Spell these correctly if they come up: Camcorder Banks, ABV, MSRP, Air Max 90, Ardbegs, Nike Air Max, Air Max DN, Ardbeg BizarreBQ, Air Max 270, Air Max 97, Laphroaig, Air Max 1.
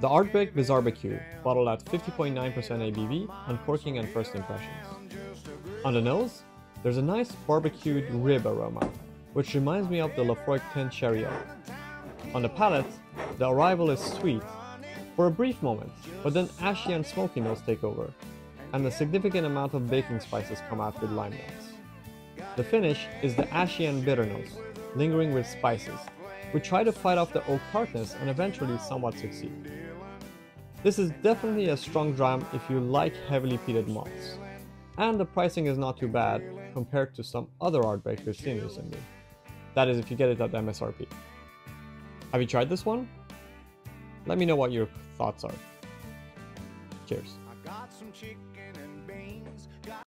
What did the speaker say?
The Ardbeg BizarreBQ, bottled at 50.9% ABV on corking and first impressions. On the nose, there's a nice barbecued rib aroma, which reminds me of the Laphroaig 10 Sherry Oak. On the palate, the arrival is sweet for a brief moment, but then ashy and smoky notes take over, and a significant amount of baking spices come out with lime notes. The finish is the ashy and bitter notes, lingering with spices, which try to fight off the oak tartness and eventually somewhat succeed. This is definitely a strong dram if you like heavily peated malts, and the pricing is not too bad compared to some other Ardbeg we've seen recently. That is, if you get it at MSRP. Have you tried this one? Let me know what your thoughts are. Cheers.